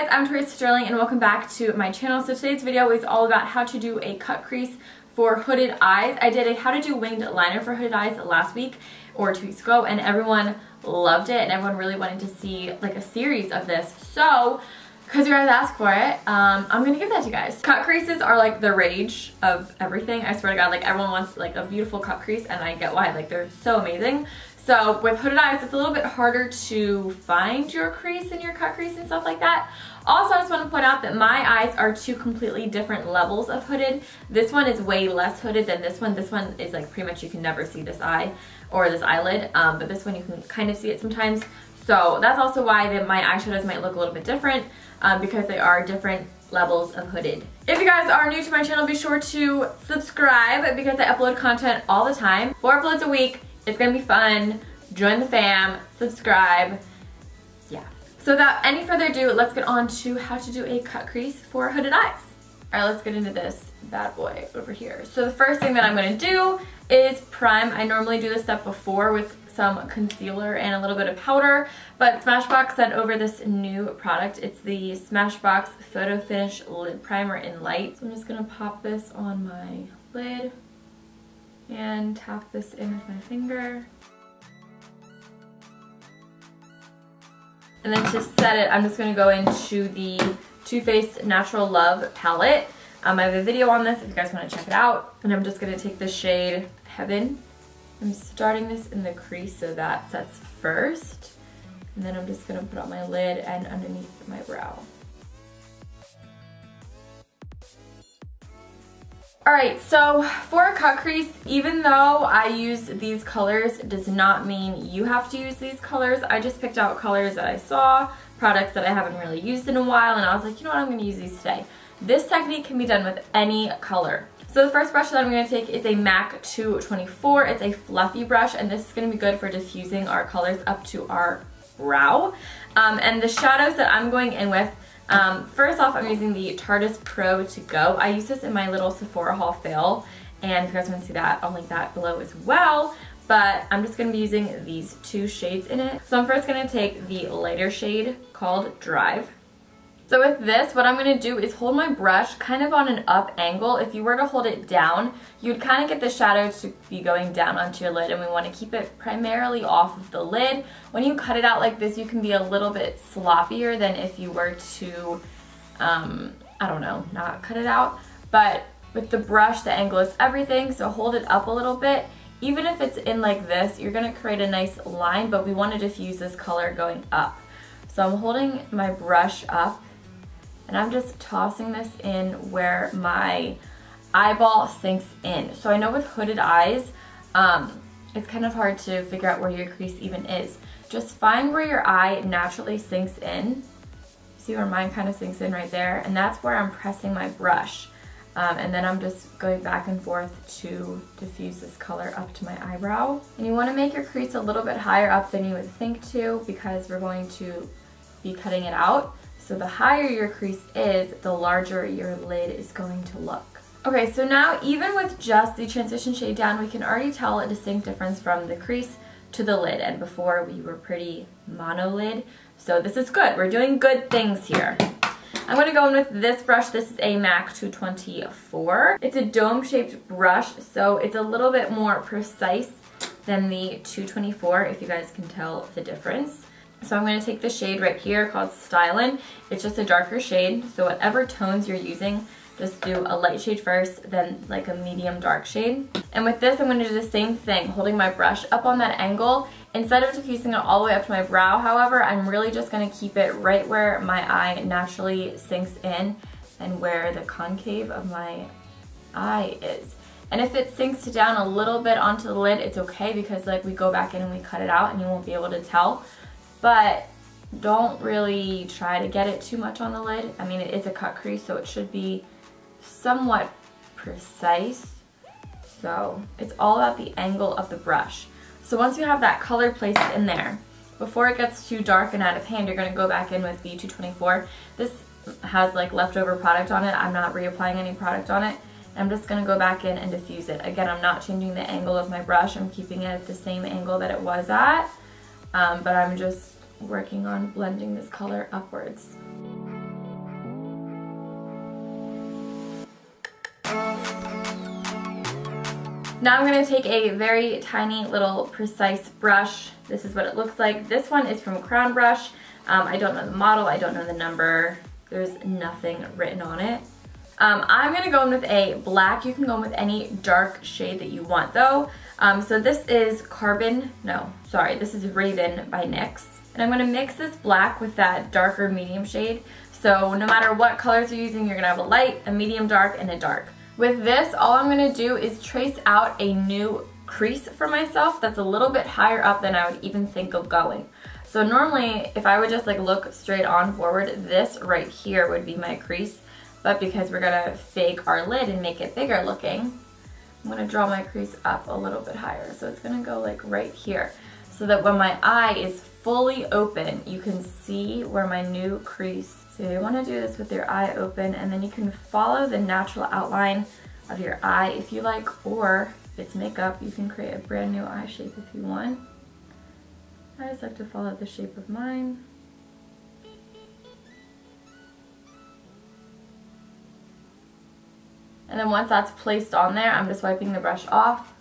guys, I'm Teresa Sterling and welcome back to my channel. So today's video is all about how to do a cut crease for hooded eyes. I did a how to do winged liner for hooded eyes last week or 2 weeks ago and everyone loved it and everyone really wanted to see like a series of this. So because you guys asked for it, I'm gonna give that to you guys. Cut creases are like the rage of everything. I swear to God, like everyone wants like a beautiful cut crease and I get why, like they're so amazing. So with hooded eyes, it's a little bit harder to find your crease and your cut crease and stuff like that. Also, I just want to point out that my eyes are two completely different levels of hooded. This one is way less hooded than this one. This one is like pretty much you can never see this eye or this eyelid, but this one you can kind of see it sometimes. So that's also why my eyeshadows might look a little bit different because they are different levels of hooded. If you guys are new to my channel, be sure to subscribe because I upload content all the time, 4 uploads a week. It's gonna be fun. Join the fam, subscribe, yeah. So without any further ado, let's get on to how to do a cut crease for hooded eyes. All right, let's get into this bad boy over here. So the first thing that I'm gonna do is prime. I normally do this step before with some concealer and a little bit of powder, but Smashbox sent over this new product. It's the Smashbox Photo Finish Lid Primer in Light. So I'm just gonna pop this on my lid and tap this in with my finger. And then to set it, I'm just gonna go into the Too Faced Natural Love palette. I have a video on this if you guys wanna check it out. And I'm just gonna take the shade Heaven. I'm starting this in the crease so that sets first. And then I'm just gonna put on my lid and underneath my brow. Alright, so for a cut crease, even though I use these colors, does not mean you have to use these colors. I just picked out colors that I saw, products that I haven't really used in a while, and I was like, you know what, I'm going to use these today. This technique can be done with any color. So the first brush that I'm going to take is a MAC 224. It's a fluffy brush, and this is going to be good for diffusing our colors up to our brow. And the shadows that I'm going in with, first off, I'm using the Tarteist Pro To Go. I use this in my little Sephora haul fail, and if you guys want to see that, I'll link that below as well. But I'm just going to be using these 2 shades in it. So I'm first going to take the lighter shade called Drive. So with this, what I'm going to do is hold my brush kind of on an up angle. If you were to hold it down, you'd kind of get the shadow to be going down onto your lid, and we want to keep it primarily off of the lid. When you cut it out like this, you can be a little bit sloppier than if you were to, I don't know, not cut it out. But with the brush, the angle is everything, so hold it up a little bit. Even if it's in like this, you're going to create a nice line, but we want to diffuse this color going up. So I'm holding my brush up, and I'm just tossing this in where my eyeball sinks in. So I know with hooded eyes, it's kind of hard to figure out where your crease even is. Just find where your eye naturally sinks in. See where mine kind of sinks in right there? And that's where I'm pressing my brush. And then I'm just going back and forth to diffuse this color up to my eyebrow. And you want to make your crease a little bit higher up than you would think to, because we're going to be cutting it out. So the higher your crease is, the larger your lid is going to look. Okay, so now even with just the transition shade down, we can already tell a distinct difference from the crease to the lid, and before we were pretty mono lid. So this is good, we're doing good things here. I'm gonna go in with this brush. This is a MAC 224. It's a dome-shaped brush, so it's a little bit more precise than the 224, if you guys can tell the difference. So I'm going to take the shade right here called Stila. It's just a darker shade, so whatever tones you're using, just do a light shade first, then like a medium dark shade. And with this, I'm going to do the same thing, holding my brush up on that angle. Instead of diffusing it all the way up to my brow, however, I'm really just going to keep it right where my eye naturally sinks in and where the concave of my eye is. And if it sinks down a little bit onto the lid, it's okay, because like we go back in and we cut it out and you won't be able to tell. But don't really try to get it too much on the lid. I mean, it is a cut crease, so it should be somewhat precise. So it's all about the angle of the brush. So once you have that color placed in there, before it gets too dark and out of hand, you're gonna go back in with the 224. This has like leftover product on it. I'm not reapplying any product on it. I'm just gonna go back in and diffuse it. Again, I'm not changing the angle of my brush. I'm keeping it at the same angle that it was at. But I'm just working on blending this color upwards. Now I'm going to take a very tiny little precise brush. This is what it looks like. This one is from a Crown brush. I don't know the model, I don't know the number. There's nothing written on it. I'm going to go in with a black. You can go in with any dark shade that you want though. So this is this is Raven by NYX. And I'm going to mix this black with that darker medium shade. So no matter what colors you're using, you're going to have a light, a medium dark, and a dark. With this, all I'm going to do is trace out a new crease for myself that's a little bit higher up than I would even think of going. So normally, if I would just like look straight on forward, this right here would be my crease. But because we're going to fake our lid and make it bigger looking, I'm going to draw my crease up a little bit higher. So it's going to go like right here, so that when my eye is fully open, you can see where my new crease. So you want to do this with your eye open, and then you can follow the natural outline of your eye if you like, or if it's makeup, you can create a brand new eye shape if you want. I just like to follow the shape of mine. And then once that's placed on there, I'm just wiping the brush off,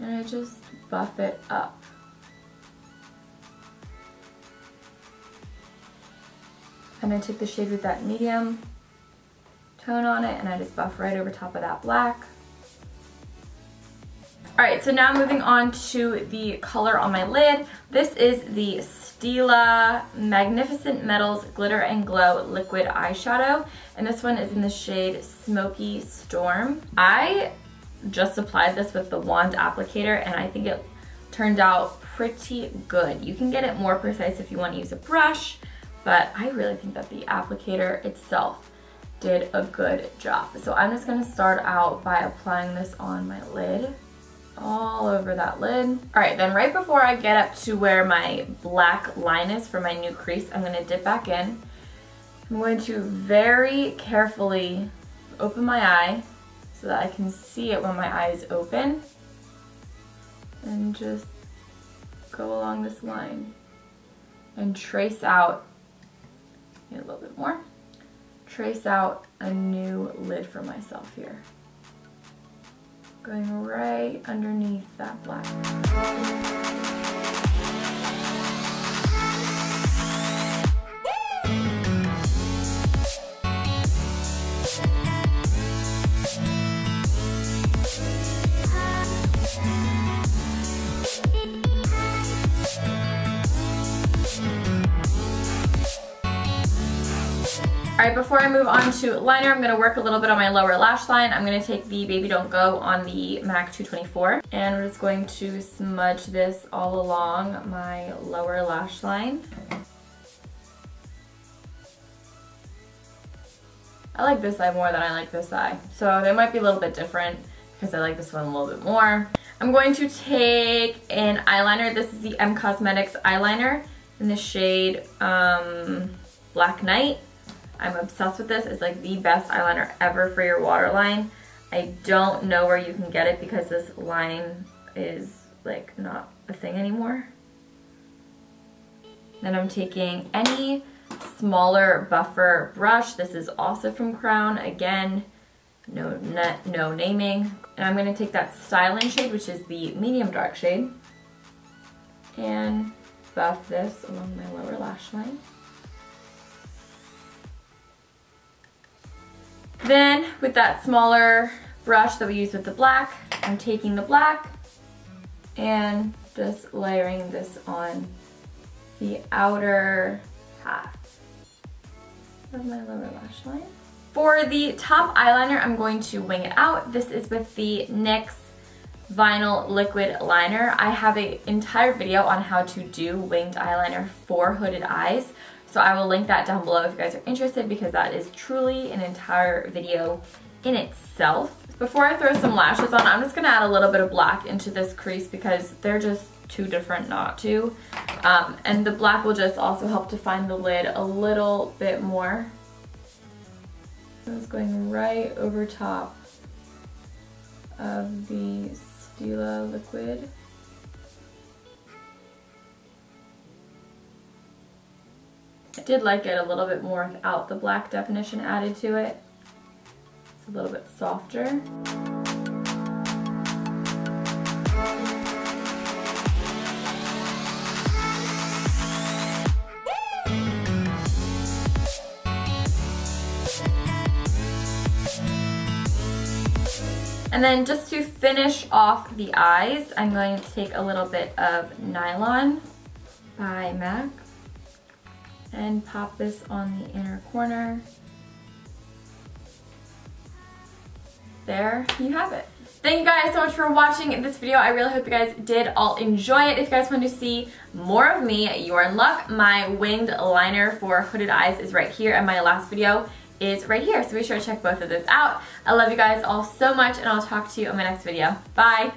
and I just buff it up. I'm going to take the shade with that medium tone on it, and I just buff right over top of that black. Alright, so now moving on to the color on my lid. This is the Stila Magnificent Metals Glitter and Glow Liquid Eyeshadow, and this one is in the shade Smoky Storm. I just applied this with the wand applicator, and I think it turned out pretty good. You can get it more precise if you want to use a brush, but I really think that the applicator itself did a good job. So I'm just going to start out by applying this on my lid, all over that lid. Alright, then right before I get up to where my black line is for my new crease, I'm going to dip back in. I'm going to very carefully open my eye so that I can see it when my eye is open, and just go along this line and trace out a little bit more. Trace out a new lid for myself here. Going right underneath that black. Alright, before I move on to liner, I'm going to work a little bit on my lower lash line. I'm going to take the Baby Don't Go on the MAC 224, and we're just going to smudge this all along my lower lash line. I like this eye more than I like this eye, so they might be a little bit different because I like this one a little bit more. I'm going to take an eyeliner. This is the M Cosmetics eyeliner in the shade Black Knight. I'm obsessed with this. It's like the best eyeliner ever for your waterline. I don't know where you can get it because this line is like not a thing anymore. Then I'm taking any smaller buffer brush. This is also from Crown. Again, no naming. And I'm going to take that Styling shade, which is the medium dark shade, and buff this along my lower lash line. Then, with that smaller brush that we used with the black, I'm taking the black and just layering this on the outer half of my lower lash line. For the top eyeliner, I'm going to wing it out. This is with the NYX Vinyl Liquid Liner. I have an entire video on how to do winged eyeliner for hooded eyes, so I will link that down below if you guys are interested, because that is truly an entire video in itself. Before I throw some lashes on, I'm just going to add a little bit of black into this crease because they're just too different not to. And the black will just also help define the lid a little bit more. So it's going right over top of the Stila liquid. I did like it a little bit more without the black definition added to it. It's a little bit softer. And then just to finish off the eyes, I'm going to take a little bit of Nylon by MAC and pop this on the inner corner. There you have it. Thank you guys so much for watching this video. I really hope you guys did all enjoy it. If you guys want to see more of me, you are in luck. My winged liner for hooded eyes is right here, and my last video is right here. So be sure to check both of those out. I love you guys all so much, and I'll talk to you in my next video. Bye!